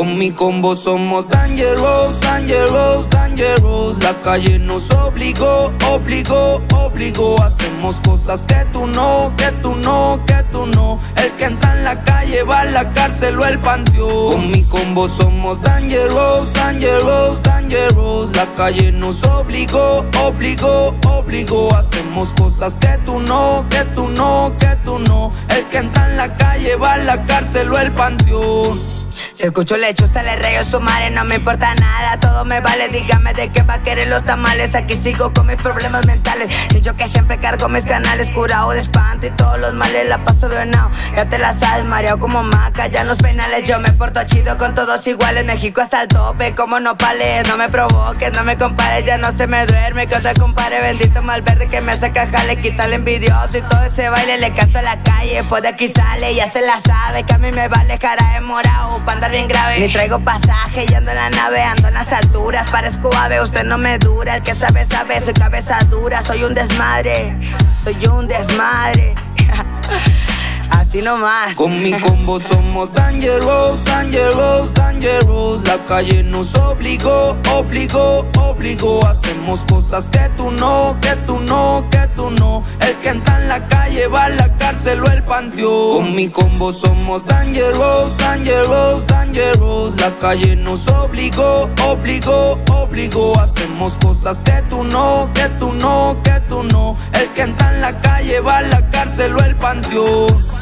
Con mi combo somos dangerous, dangerous, dangerous. La calle nos obligó, obligó, obligó. Hacemos cosas que tú no, que tú no, que tú no. El que está en la calle va a la cárcel o el panteón. Con mi combo somos dangerous, dangerous, dangerous. La calle nos obligó, obligó, obligó. Hacemos cosas que tú no, que tú no, que tú no. El que está en la calle va a la cárcel o el panteón. Si escucho lechuza, le rayo su madre, no me importa nada, todo me vale. Dígame de qué va a querer los tamales, aquí sigo con mis problemas mentales. Y yo que siempre cargo mis canales, curado de espanto y todos los males, la paso venado. Ya te la sabes, mareado como maca, ya en los penales yo me porto chido con todos iguales. México hasta el tope, como nopales, no me provoques, no me compares. Ya no se me duerme, que otra compare, bendito Malverde que me saca jale. Quita el envidioso y todo ese baile, le canto a la calle, pues de aquí sale. Ya se la sabe, que a mí me vale cara de morao, andar bien grave. Ni traigo pasaje, y ando en la nave, ando en las alturas. Parezco ave, usted no me dura. El que sabe, sabe, soy cabeza dura. Soy un desmadre, soy un desmadre. Así nomás. Con mi combo somos dangerous, dangerous, dangerous. La calle nos obligó, obligó, obligó. Hacemos cosas que tú no, que tú no, que tú no. El que está en la calle va a la cárcel o el panteón. Con mi combo somos dangerous, dangerous, dangerous. La calle nos obligó, obligó, obligó. Hacemos cosas que tú no, que tú no, que tú no. El que está en la calle va a la cárcel o el panteón.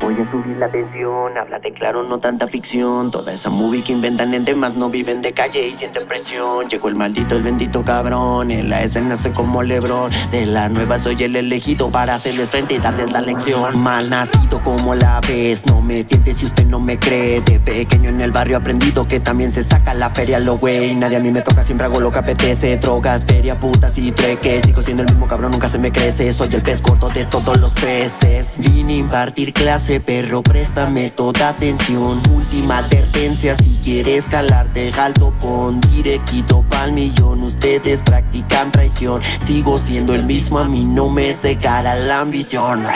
Voy a subir la tensión, háblate claro, no tanta ficción. Toda esa movie que inventan en temas, no viven de calle y sienten presión. Llegó el maldito, el bendito cabrón, en la escena soy como LeBron. De la nueva soy el elegido para hacerles frente y darles la lección. Mal nacido como la ves, no me tientes si usted no me cree. De pequeño en el barrio aprendido que también se saca la feria lo güey. Nadie a mí me toca, siempre hago lo que apetece. Drogas, feria, putas y treques. Sigo siendo el mismo cabrón, nunca se me crece. Soy el pez gordo de todos los peces. Vine a impartir clases. Perro, préstame toda atención. Última advertencia, si quieres calarte el topón, directito pa'l millón. Ustedes practican traición, sigo siendo el mismo, a mí no me secará la ambición.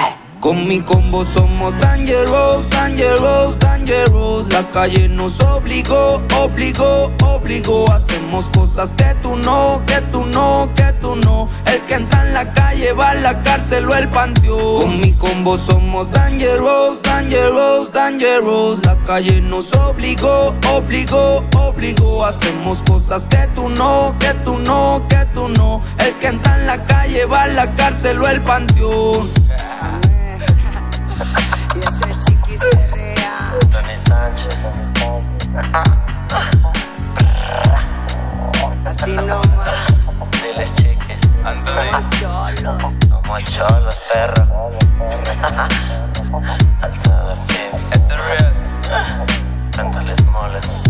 Con mi combo somos dangerous, dangerous, dangerous. La calle nos obligó, obligó, obligó. Hacemos cosas que tú no, que tú no, que tú no. El que está en la calle va a la cárcel o el panteón. Con mi combo somos dangerous, dangerous, dangerous. La calle nos obligó, obligó, obligó. Hacemos cosas que tú no, que tú no, que tú no. El que está en la calle va a la cárcel o el panteón. Y ese chiqui se rea. Tony Sánchez. Así nomás. Diles chiquis. Somos cholos. Somos cholos, perro. Alzada Films. Esto es real. Cántales moles.